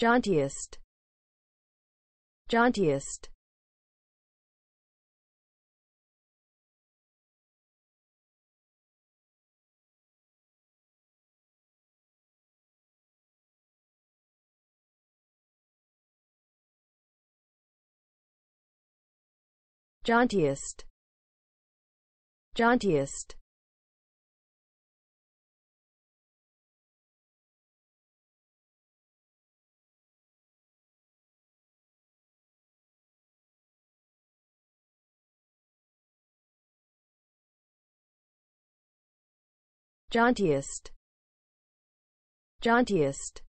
Jauntiest, jauntiest, jauntiest, jauntiest, jauntiest, jauntiest.